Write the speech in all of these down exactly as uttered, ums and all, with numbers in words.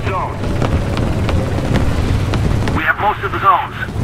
the zone. We have most of the zones.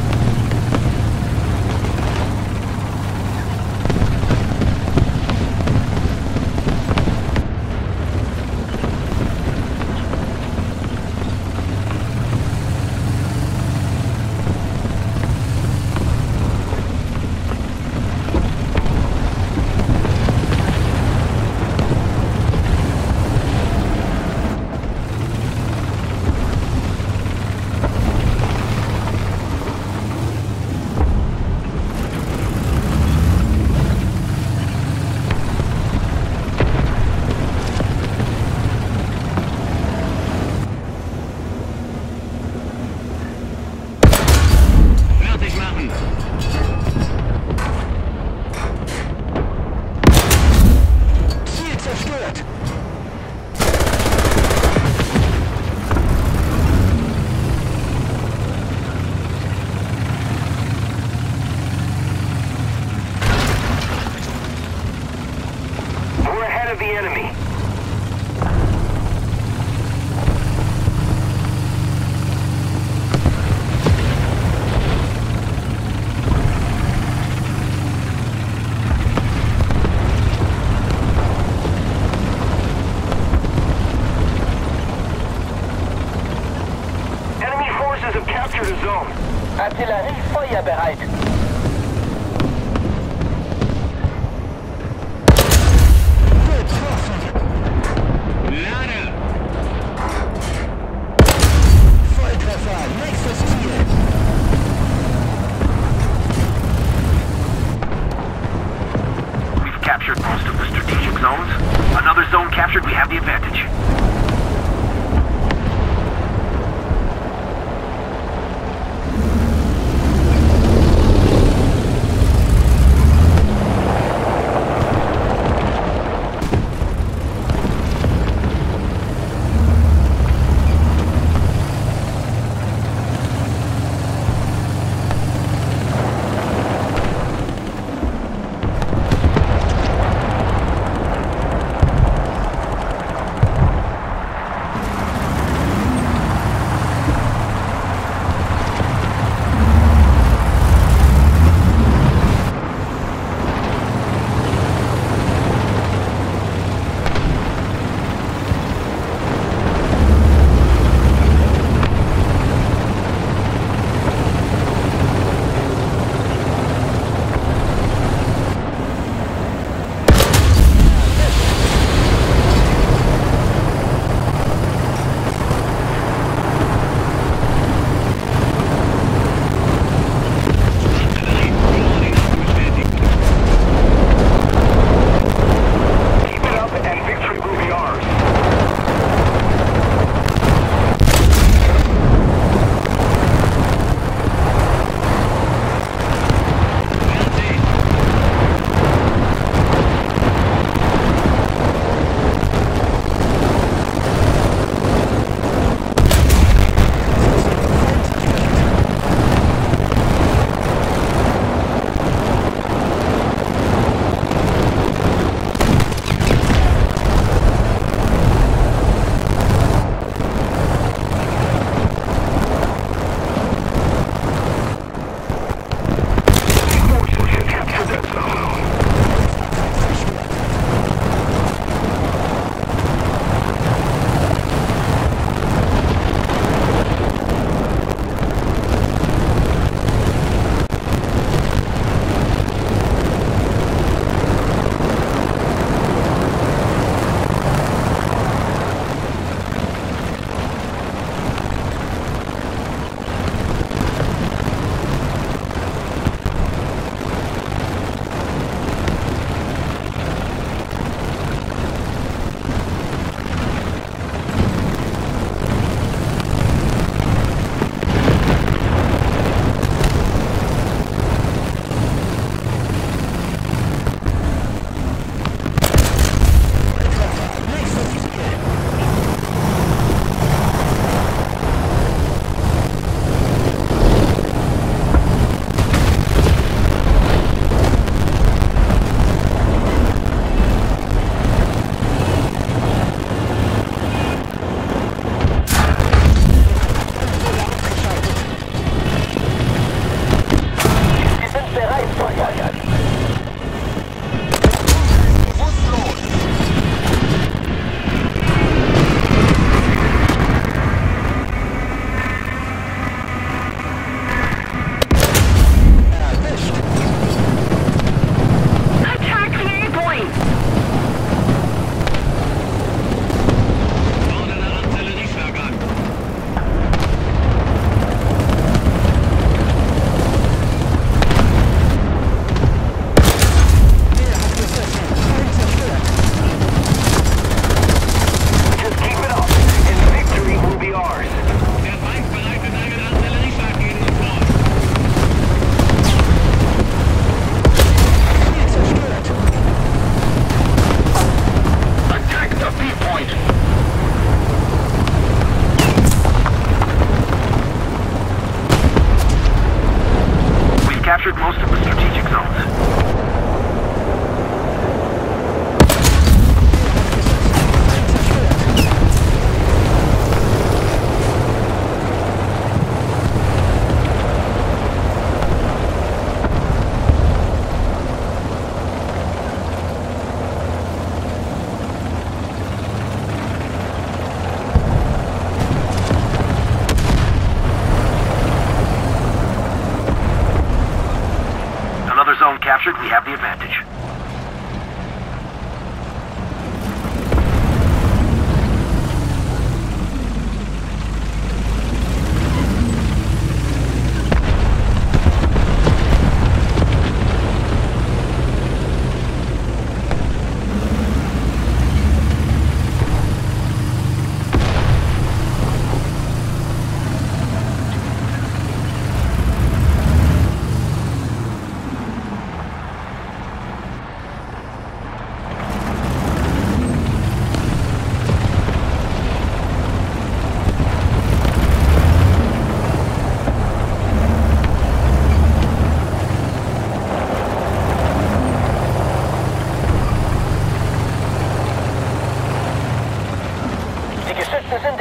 Artillerie feuerbereit. We've captured most of the strategic zones. Another zone captured, we have the advantage.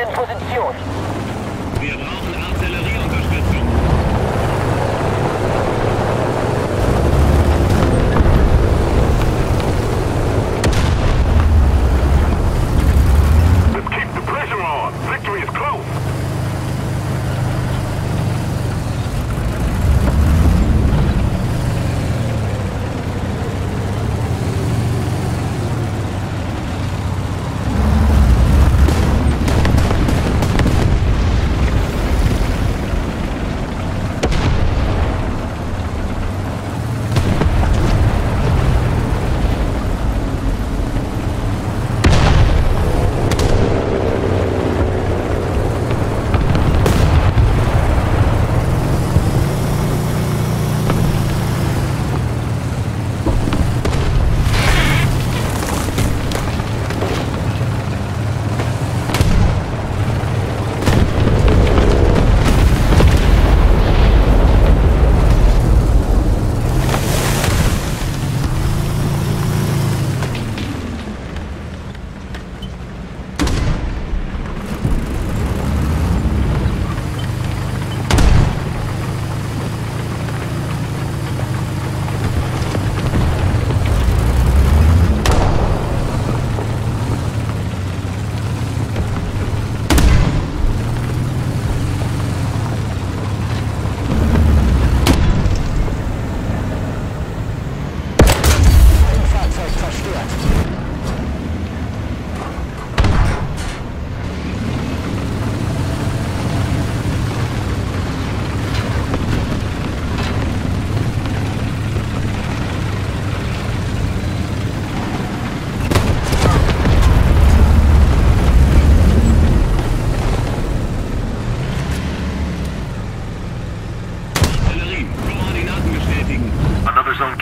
in Position. Wir brauchen Artillerieunterstützung. Let's keep the pressure on. Victory is close.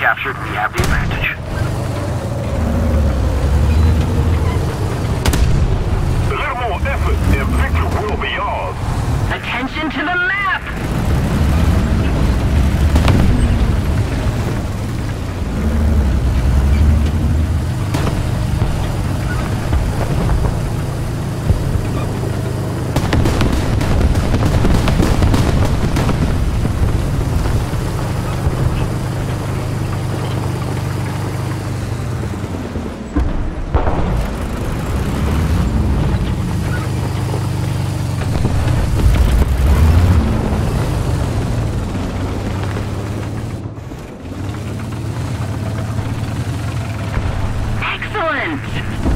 Captured, we have the advantage. A little more effort and victory will be ours. Attention to the map! Excellent!